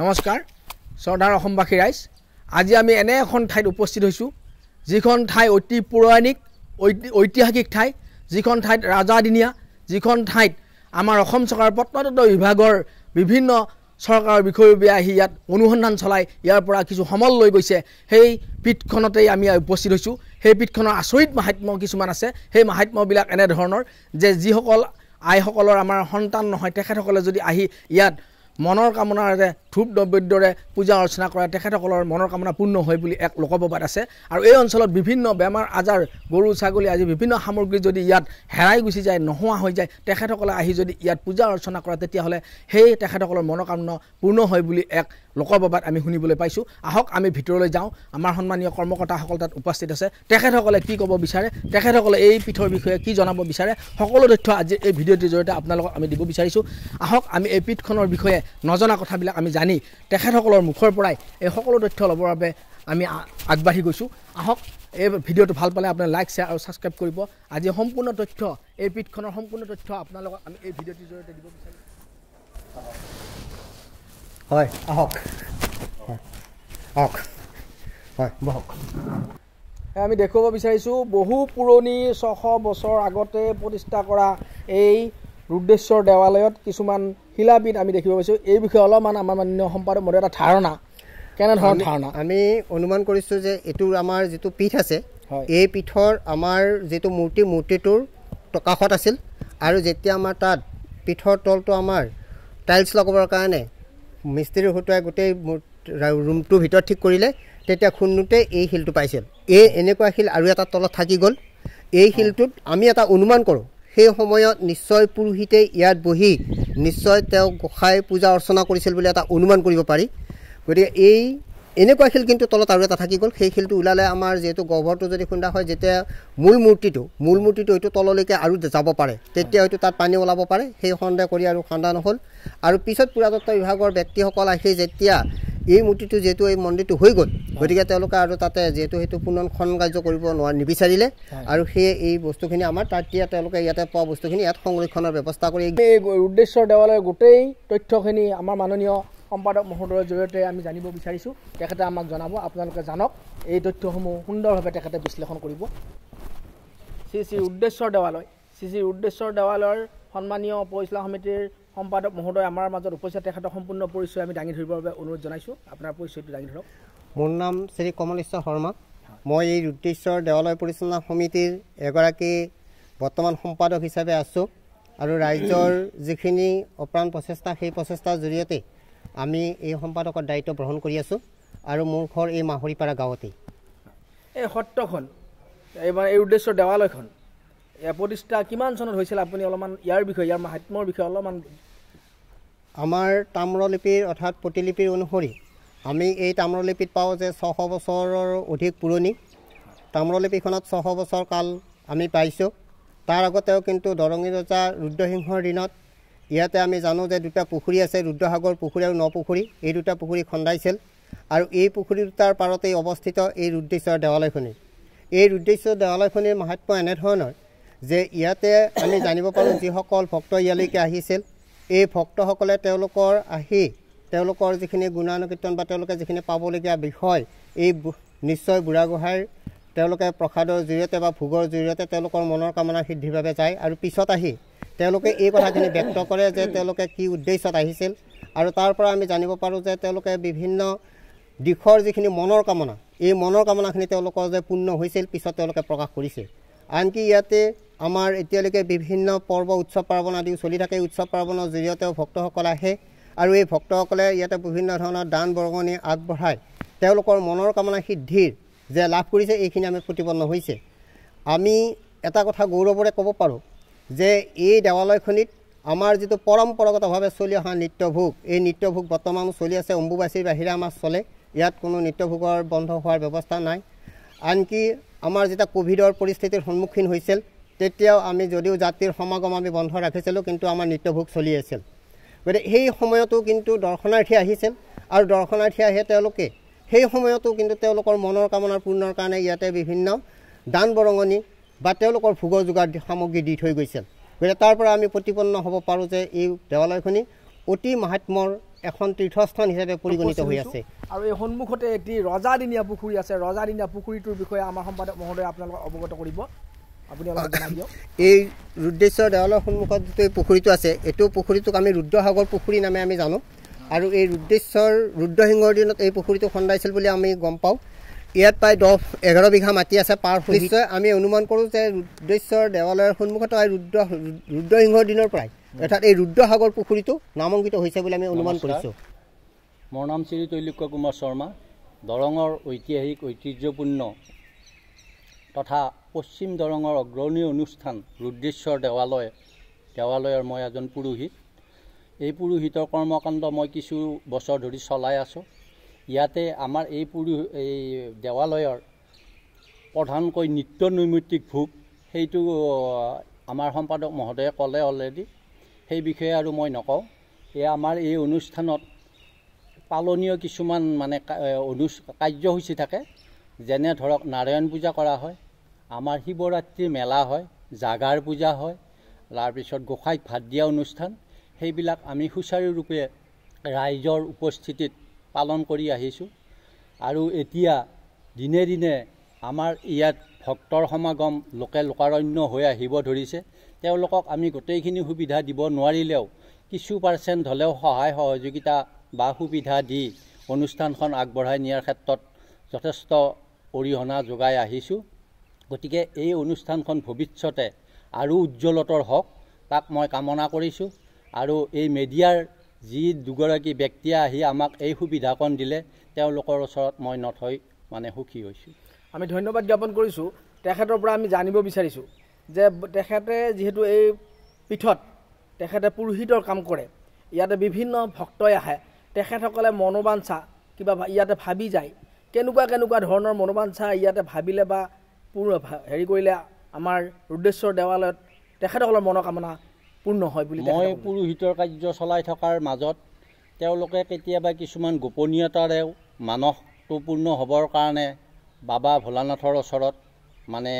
নমস্কাৰ সৰ্দাৰ অসমবাসী ৰাইজ আজি আমি এনে এখন ঠাইত উপস্থিত হৈছো যিখন ঠাই অতি পৌৰাণিক ঐতিহাসিক ঠাই যিখন ঠাইত ৰাজাদিনীয়া যিখন ঠাইত আমাৰ অসম চৰকাৰৰ প্ৰত্নতত্ত্ব বিভাগৰ বিভিন্ন চৰকাৰৰ বিষয়ববীয়াহি ইয়াত অনুসন্ধান চলাই ইয়াৰ পৰা কিছু সমল লৈ গৈছে সেই পিঠখনতেই আমি উপস্থিত হৈছো সেই পিঠখনৰ আচৰিত মাহাত্ম্য কিছুমান আছে সেই মাহাত্ম্যবিলাক এনে ধৰণৰ যে যিসকল আইসকলৰ আমাৰ সন্তান নহয় তেখেতসকলে যদি আহি ইয়াত মনৰ কামনাৰে ধূপ নৈবেদ্যৰে পূজা অৰ্চনা কৰা তেখেতসকলৰ মনৰ কামনা পূৰ্ণ হয় বুলি এক লোকপ্ৰবাদ আছে আৰু এই অঞ্চলত বিভিন্ন বেমাৰ আজাৰ গৰু ছাগলী আজি বিভিন্ন সামগ্ৰী যদি ইয়াত হেৰাই গুচি যায় নহোৱা হৈ যায় তেখেতসকলে আহি যদি ইয়াত পূজা অৰ্চনা কৰা তেতিয়া হ'লে সেই তেখেতসকলৰ মনৰ কামনা পূৰ্ণ হয় বুলি এক লোকপ্ৰবাদ আমি শুনিবলৈ পাইছো আহক আমি ভিতৰলৈ যাওঁ আমাৰ সন্মানীয় কৰ্মকৰ্তাসকল তাত উপস্থিত আছে তেখেতসকলে কি ক'ব বিচাৰে তেখেতসকলে এই পিঠৰ বিষয়ে কি জনাব বিচাৰে সকলো তথ্য আজি এই ভিডিঅ'টিৰ জৰিয়তে আপোনালোকক আমি দিব বিচাৰিছো আহক আমি এই পিঠখনৰ বিষয়ে নজনা কথাবিলাক আমি জানি তেখেতসকলৰ মুখৰ পৰাই এই সকলো তথ্য লবৰ বাবে আমি আগবাঢ়ি গৈছো আহক এই ভিডিঅ'টো ভাল পালে আপুনি লাইক শেয়াৰ আৰু সাবস্ক্ৰাইব কৰিব আজি সম্পূৰ্ণ তথ্য এই পিঠখনৰ সম্পূৰ্ণ তথ্য আপোনালোকক আমি এই ভিডিঅ'টিৰ জৰিয়তে দিব বিচাৰিছো হয় আহক আহক হয় বহক আমি দেখুৱাব বিচাৰিছো বহু পুৰণি 600 বছৰ আগতে প্ৰতিষ্ঠা কৰা এই ৰুদ্ৰেশ্বৰ দেৱালয়ত কিছুমান হিলাবিদ আমি দেখিব পাইছো এই বিষয়ে অলমান আমাৰ মান্য সম্পাদক মোৰ এটা ধাৰণা কেনে ধৰণৰ ধাৰণা আমি অনুমান কৰিছো যে এটো আমাৰ যেটো পীঠ আছে এই পীঠৰ আমাৰ যেটো মূৰ্তিটোৰ টকাখত আছিল আৰু যেতিয়া আমাৰ তাত পীঠৰ তলটো আমাৰ টাইলছ লগাবৰ কাৰণে মিস্ত্ৰী হটোৱা গটে ৰুমটো ভিতৰ ঠিক কৰিলে তেতিয়া খুন্নুতে এই হিলটো পাইছিল এই এনেকুৱা হিল আৰু এটা তলত থাকি গল এই হিলটোত আমি এটা অনুমান কৰো সেই সময়ত নিশ্চয় পুৰোহিতে ইয়াত বহি নিশ্চয় তেও গোহাই পূজা অৰ্চনা কৰিছিল বুলি এটা অনুমান কৰিব পাৰি গৰি এই এনেকুৱা হিল কিন্তু তলত আৰু এটা থাকি গল সেই হিলটো উলালে আমাৰ যেটো গহবৰটো যদি খুন্দা হয় যেতে মূল মূৰ্তিটো হয়তো তললৈকে আৰু যাব পাৰে তেতিয়া হয়তো তাত পানী ওলাব পাৰে সেই খন্দা কৰি আৰু খন্দা নহল আৰু পিছত পুৰাতত্ত্ব বিভাগৰ ব্যক্তিসকল আহি যেতিয়া এই মূৰ্তিটো যেটো এই মন্দিৰটো হৈ গল গৰিকে তেওঁলোকে আৰু তাতে যেটো হেতু পুনৰখন কাৰ্য কৰিব নিবিচাৰিলে আৰু সেই এই বস্তুখিনি আমাৰ তাতিয়া তেওঁলোকে ইয়াতে পোৱা বস্তুখিনি ইয়াত সংৰক্ষণৰ ব্যৱস্থা কৰি এই উদ্দেশ্যৰ দেৱালয়ৰ গোটেই তথ্যখিনি আমাৰ মাননীয় সম্পাদক মহোদয়ৰ জৰিয়তে আমি জানিব বিচাৰিছো তেখেতে আমাক জনাব আপোনালোকে জানক এই তথ্যসমূহ সুন্দৰভাৱে তেখেতে বিশ্লেষণ কৰিব শ্ৰী শ্ৰী ৰুদ্ৰেশ্বৰ দেৱালয় শ্ৰী শ্ৰী ৰুদ্ৰেশ্বৰ দেৱালয়ৰ সন্মানীয় পৰিচালনা সমিতিৰ সম্পাদক মহোদয় আমাৰ মাজত উপস্থিত তেখেতক সম্পূৰ্ণ পৰিচয় আমি দাঙি ধৰিবৰ বাবে অনুৰোধ জনাইছো আপোনাৰ পৰিচয়টো দাঙি ধৰক মোৰ নাম শ্ৰী কমলেশ্বৰ শৰ্মা মই এই ৰুদ্ৰেশ্বৰ দেৱালয় পৰিচালনা সমিতিৰ এগৰাকী বৰ্তমান সম্পাদক হিচাপে আছো আৰু ৰাজ্যৰ যিখিনি অপ্ৰাণ প্ৰচেষ্টা সেই প্ৰচেষ্টাৰ জৰিয়তে আমি এই সম্পাদকৰ দায়িত্ব গ্ৰহণ কৰি আছো আৰু মোৰ ঘৰ এই মাহৰিপাৰা গাঁৱতে এই সত্ৰখন এই উদ্দেশ্য দেৱালয়খন এই প্ৰতিষ্ঠা কিমান চনত হৈছিল আপুনি অলমান ইয়াৰ বিষয়ে ইয়াৰ মাহাত্ম্যৰ বিষয়ে অলমান আমাৰ তাম্ৰলিপিৰ অৰ্থাৎ প্ৰতিলিপিৰ অনুসৰি আমি এই তাম্ৰলিপিত পাওঁ যে 600 বছৰৰ অধিক পুৰণি তাম্ৰলিপিখনত 600 বছৰ কাল আমি পাইছো তাৰ আগতেও কিন্তু দৰঙী ৰজা ৰুদ্ৰসিংহৰ দিনত ইয়াতে আমি জানো যে দুটা পুখুৰী আছে ৰুদ্ৰসাগৰ পুখুৰী আৰু নপুখুৰী এই দুটা পুখুৰী খন্দাইছিল আৰু এই পুখুৰী দুটাৰ পাৰতেই অৱস্থিত এই ৰুদ্ৰেশ্বৰ দেৱালয়খনি এই ৰুদ্ৰেশ্বৰ দেৱালয়খনিৰ মাহাত্ম্য এনে ধৰণৰ যে ইয়াতে আমি জানিব পাৰো যিসকল ভক্ত ইয়ালৈকে আহিছিল এই ভক্তসকলে তেওঁলোকৰ আহি তেওঁলোকৰ যিখিনি গুণানুকীৰ্তন বা তেওঁলোকে যিখিনি পাবলগীয়া বিষয় এই নিশ্চয় বুঢ়াগোহাঁইৰ তেওঁলোকে প্ৰসাদৰ জৰিয়তে বা ভোগৰ জৰিয়তে তেওঁলোকৰ মনৰ কামনা সিদ্ধিৰ বাবে যায় আৰু পিছত আহি তেওঁলোকে এই কথাখিনি ব্যক্ত কৰে যে তেওঁলোকে কি উদ্দেশ্যত আহিছিল আৰু তাৰ পৰা আমি জানিব পাৰো যে তেওঁলোকে বিভিন্ন দিশৰ যিখিনি মনৰ কামনা এই মনৰ কামনাখিনি তেওঁলোকৰ যে পূৰ্ণ হৈছিল পিছত তেওঁলোকে প্ৰকাশ কৰিছে আনকি ইয়াতে আমাৰ এতিয়ালৈকে বিভিন্ন পৰ্ব উৎসৱ পাৰ্বণ আদি চলি থাকে উৎসৱ পাৰ্বণৰ জৰিয়তেও ভক্তসকল আহে আৰু এই ভক্তসকলে ইয়াতে বিভিন্ন ধৰণৰ দান বৰঙণি আগবঢ়াই তেওঁলোকৰ মনৰ কামনা সিদ্ধিৰ যে লাভ কৰিছে এইখিনি আমি প্ৰতিপন্ন হৈছে আমি এটা কথা গৌৰৱৰে ক'ব পাৰো যে এই দেৱালয়খনিত আমাৰ যেটো পৰম্পৰাগতভাৱে চলি অহা নিত্যভোগ এই নিত্যভোগ বৰ্তমানো চলি আছে অম্বুবাচীৰ বাহিৰে আমাৰ চলে ইয়াত কোনো নিত্যভোগৰ বন্ধ হোৱাৰ ব্যৱস্থা নাই আনকি আমাৰ যেটা কোভিডৰ পৰিস্থিতিৰ সন্মুখীন হৈছিল তেতিয়াও আমি যদিও যাত্ৰীৰ সমাগম আমি বন্ধ ৰাখিছিলোঁ কিন্তু আমাৰ নিত্যভোগ চলি আছিল গতিকে সেই সময়তো কিন্তু দৰ্শনাৰ্থী আহিছিল আৰু দৰ্শনাৰ্থী আহে তেওঁলোকে সেই সময়তো কিন্তু তেওঁলোকৰ মনৰ কামনাৰ পূৰ্ণৰ কাৰণে ইয়াতে বিভিন্ন দান বৰঙণি বা তেওঁলোকৰ ভোগৰ যোগাৰ সামগ্ৰী দি থৈ গৈছিল গতিকে তাৰ পৰা আমি প্ৰতিপন্ন হ'ব পাৰোঁ যে এই দেৱালয়খনি অতি মাহাত্ম্যৰ এখন তীৰ্থস্থান হিসেবে পৰিগণিত হৈ আছে আৰু এই সন্মুখতে এটি ৰজাদিনীয়া পুখুৰী আছে ৰজাদিনীয়া পুখুৰীটোৰ বিষয়ে আমাৰ সম্পাদক মহোদয় আপোনালোক অৱগত কৰিব আপুনি আমাক জনাই দিয়ক এই ৰুদ্ৰেশ্বৰ দেৱালয়ৰ সন্মুখত যে পুখুৰীটো আছে এটো পুখুৰীটোক আমি ৰুদ্ৰসাগৰ পুখুৰী নামে আমি জানো আৰু এই ৰুদ্ৰেশ্বৰ ৰুদ্ৰসিংহৰ দিনত এই পুখুৰীটো খন্দাইছিল বুলি আমি গম পাওঁ ইয়াত পাই 11 বিঘা মাটি আছে পাৰ নিশ্চয় আমি অনুমান কৰো যে ৰুদ্ৰেশ্বৰ দেৱালয়ৰ সন্মুখত এই ৰুদ্ৰসিংহৰ দিনৰ প্ৰায় अर्थात ए रुद्रसागर पुखुरी तो नामांकित होइसे बुली आमी अनुमान करिसु मोर नाम श्री तैलुक्य कुमार शर्मा दरंगर ऐतिहासिक ऐतिह्यपूर्ण तथा पश्चिम दरंगर अग्रणी अनुष्ठान रुद्रेश्वर देवालय देवालयर मैं एजन पुरोहित ए पुरोहितर कर्मकांड मैं किछु बछर धरि चलाई आसो इयाते आमार ए देवालयर प्रधानकै नित्य नैमित्तिक भोग हेतु आमार सम्पादक महोदय कले अलरेडी সেই বিষয়ে আৰু মই নকওঁ এয়া আমাৰ এই অনুষ্ঠানত পালনীয় কিছুমান মানে কাৰ্যসূচী থাকে যেনে ধৰক নাৰায়ণ পূজা কৰা হয় আমাৰ শিৱৰাত্ৰি মেলা হয় জাগাৰ পূজা হয় তাৰ পিছত গোসাইক ভাত দিয়া অনুষ্ঠান সেইবিলাক আমি সুচাৰু ৰূপে ৰাইজৰ উপস্থিতিত পালন কৰি আহিছো আৰু এতিয়া দিনে দিনে আমাৰ ইয়াত ভক্তৰ সমাগম লোকে লোকাৰণ্য হৈ আহিব ধৰিছে তেওলোকক আমি গটেইখিনি সুবিধা দিব নোৱাৰিলেও কিছু পাৰ্সেন্ট হলেও সহায় সহযোগিতা বা সুবিধা দি অনুষ্ঠানখন আগবঢ়াই নিয়াৰ ক্ষেত্ৰত যথেষ্ট অৰিহণা যোগাই আহিছো গতিকে এই অনুষ্ঠানখন ভৱিষ্যতে আৰু উজ্জ্বলতৰ হওক তাক মই কামনা কৰিছো আৰু এই মিডিয়াৰ যি দুগৰাকী ব্যক্তি আহি আমাক এই সুবিধাকণ দিলে তেওলোকৰ ওচৰত মই নথৈ মানে সুখী হৈছো আমি ধন্যবাদ জ্ঞাপন কৰিছো তেখেতৰ পৰা আমি জানিব বিচাৰিছো যে তেখেতে যেহেতু এই পিঠত তেখেতে পুৰোহিতৰ কাম কৰে ইয়াতে বিভিন্ন ভক্তই আহে তেখেতসকলে মনোবাঞ্ছা কিবা ইয়াতে ভাবি যায় কেনেকুৱা ধৰণৰ মনোবাঞ্ছা ইয়াতে ভাবিলে বা হেৰি কৰিলে আমাৰ ৰুদ্ৰেশ্বৰ দেৱালয়ত তেখেতসকলৰ মনোকামনা পূৰ্ণ হয় বুলি মই পুৰোহিতৰ কাৰ্য চলাই থকাৰ মাজত তেওঁলোকে কেতিয়াবা কিছুমান গোপনীয়তাৰেও মানসটো পূৰ্ণ হ'বৰ কাৰণে বাবা ভোলানাথৰ ওচৰত মানে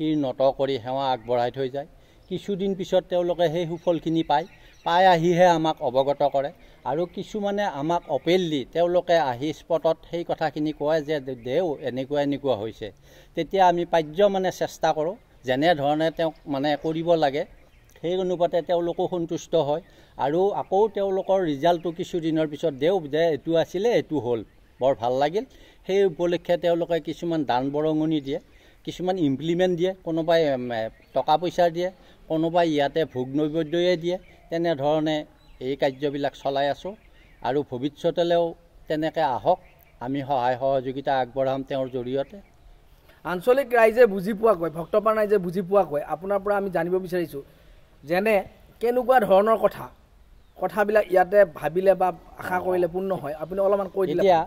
কি নত কৰি হেৱা আগবঢ়াই থৈ যায় কিছুদিন পিছত তেওঁলোকে সেই সুফলখিনি পাই আহিহে আমাক অৱগত কৰে আৰু কিছুমানে আমাক অপেললি তেওঁলোকে আহি স্পটত সেই কথাখিনি কয় যে দেও এনেকুৱা হৈছে তেতিয়া আমি পাৰ্য মানে চেষ্টা কৰো যেনে ধৰণে তেওঁক মানে কৰিব লাগে সেই অনুপাতে তেওঁলোকো সন্তুষ্ট হয় আৰু আকৌ তেওঁলোকৰ ৰিজাল্টটো কিছুদিনৰ পিছত দেও যে এটো আছিলে এটো হ'ল বৰ ভাল লাগিল সেই উপলক্ষে তেওঁলোকে কিছুমান দান বৰঙণি দিয়ে কিছুমান ইমপ্লিমেন্ট দিয়ে কোনোবাই টকা পয়সা দিয়ে কোনোবাই ইয়াতে ভোগ নৈবেদ্যয়ে দিয়ে তেনে ধৰণে এই কাৰ্যবিলাক চলাই আছো আৰু ভৱিষ্যতলৈও তেনেকৈ আহক আমি সহায় সহযোগিতা আগবঢ়াম তেওঁৰ জৰিয়তে আঞ্চলিক ৰাইজে বুজি পোৱাকৈ ভক্তপ্ৰাণ ৰাইজে বুজি পোৱাকৈ আপোনাৰ পৰা আমি জানিব বিচাৰিছো যেনে কেনেকুৱা ধৰণৰ কথাবিলাক ইয়াতে ভাবিলে বা আশা কৰিলে পূৰ্ণ হয় আপুনি অলপমান কৈ দিলে এতিয়া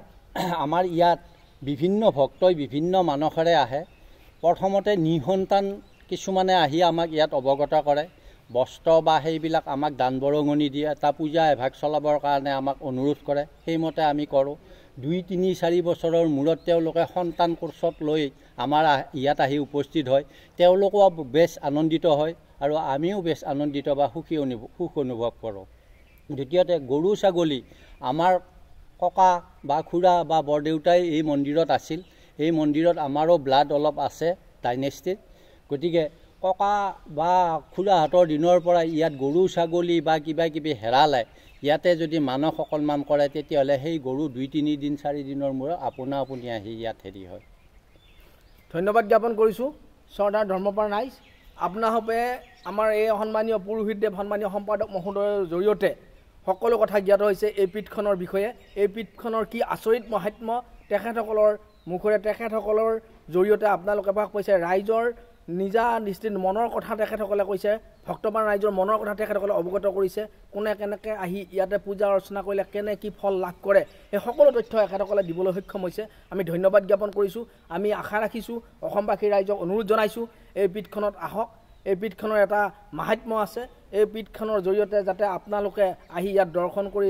আমাৰ ইয়াত বিভিন্ন ভক্তই বিভিন্ন মানসৰে আহে প্ৰথমতে নিহন্তান কিছুমানে আহি আমাক ইয়াত অৱগত কৰে বস্ত্ৰ বা সেইবিলাক আমাক দান বৰঙণি দিয়ে এটা পূজা এভাগ চলাবৰ কাৰণে আমাক অনুৰোধ কৰে সেইমতে আমি কৰোঁ 2, 3, 4 বছৰৰ মূৰত তেওঁলোকে সন্তান কোৰ্ছত লৈ আমাৰ ইয়াত আহি উপস্থিত হয় তেওঁলোকো বেছ আনন্দিত হয় আৰু আমিও বেছ আনন্দিত বা সুখ অনুভৱ কৰোঁ দ্বিতীয়তে গৰু ছাগলী আমাৰ ককা বা খুৰা বা বৰদেউতাই এই মন্দিৰত আছিল এই মন্দিৰত আমাৰো ব্লাড অলপ আছে ডাইনেষ্টিৰ গতিকে ককা বা খুৰাহঁতৰ দিনৰ পৰা ইয়াত গৰু ছাগলী বা কিবা কিবি হেৰালে ইয়াতে যদি মানস অকণমান কৰে তেতিয়াহ'লে সেই গৰু 2, 3 দিন 4 দিনৰ মূৰত আপুনি আহি ইয়াত হেৰি হয় ধন্যবাদ জ্ঞাপন কৰিছোঁ চৰ্দাৰ ধৰ্মপ্ৰাণ ৰাইজ আপোনাৰপে আমাৰ এই সন্মানীয় পুৰোহিতদেৱ সন্মানীয় সম্পাদক মহোদয়ৰ জৰিয়তে সকলো কথা জ্ঞাত হৈছে এই পীঠখনৰ বিষয়ে এই পীঠখনৰ কি আচৰিত মহাত্ম্য তেখেতসকলৰ মুখৰে তেখেতসকলৰ জৰিয়তে আপোনালোকে ভাগ কৈছে ৰাইজৰ নিজা নিশ্চিত মনৰ কথা তেখেতসকলে কৈছে ভক্তপ্ৰাণ ৰাইজৰ মনৰ কথা তেখেতসকলে অৱগত কৰিছে কোনে কেনেকৈ আহি ইয়াতে পূজা অৰ্চনা কৰিলে কেনে কি ফল লাভ কৰে এই সকলো তথ্য তেখেতসকলে দিবলৈ সক্ষম হৈছে আমি ধন্যবাদ জ্ঞাপন কৰিছোঁ আমি আশা ৰাখিছোঁ অসমবাসী ৰাইজক অনুৰোধ জনাইছোঁ এই পীঠখনত আহক এই পীঠখনৰ এটা মাহাত্ম্য আছে এই পীঠখনৰ জৰিয়তে যাতে আপোনালোকে আহি ইয়াত দৰ্শন কৰি